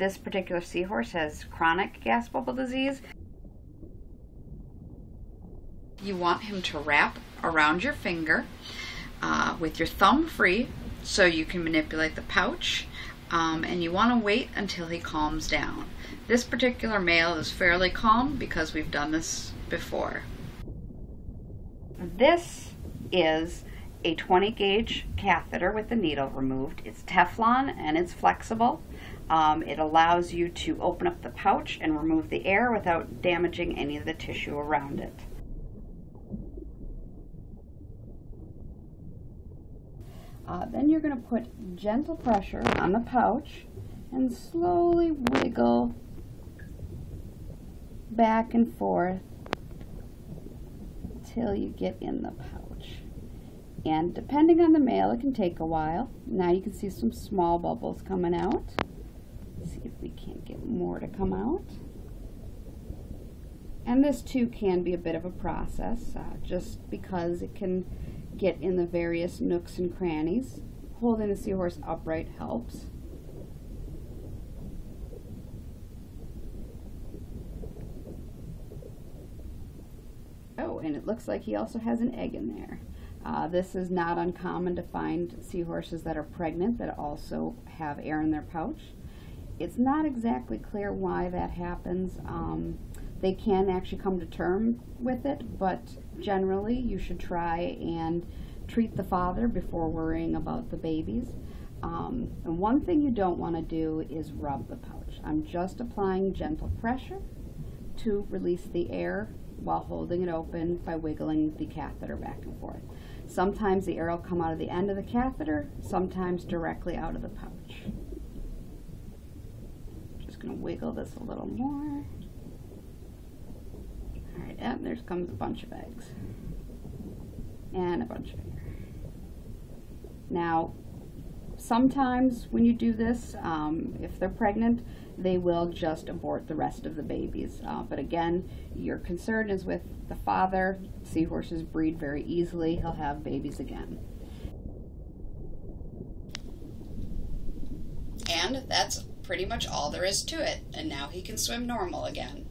this particular seahorse has chronic gas bubble disease. You want him to wrap around your finger with your thumb free so you can manipulate the pouch, and you want to wait until he calms down. This particular male is fairly calm because we've done this before. This is a 20 gauge catheter with the needle removed. It's Teflon and it's flexible. It allows you to open up the pouch and remove the air without damaging any of the tissue around it. Then you're going to put gentle pressure on the pouch and slowly wiggle back and forth till you get in the pouch. And depending on the male, it can take a while. Now you can see some small bubbles coming out. Let's see if we can't get more to come out. And this too can be a bit of a process, just because it can get in the various nooks and crannies. Holding the seahorse upright helps. Oh, and it looks like he also has an egg in there. This is not uncommon to find seahorses that are pregnant that also have air in their pouch. It's not exactly clear why that happens. They can actually come to term with it, but generally you should try and treat the father before worrying about the babies. And one thing you don't want to do is rub the pouch. I'm just applying gentle pressure to release the air while holding it open by wiggling the catheter back and forth. Sometimes the air will come out of the end of the catheter, sometimes directly out of the pouch. Just going to wiggle this a little more. Alright, and there comes a bunch of eggs and a bunch of air. Now, sometimes when you do this, if they're pregnant, they will just abort the rest of the babies. But again, your concern is with the father. Seahorses breed very easily. He'll have babies again. And that's pretty much all there is to it. And now he can swim normal again.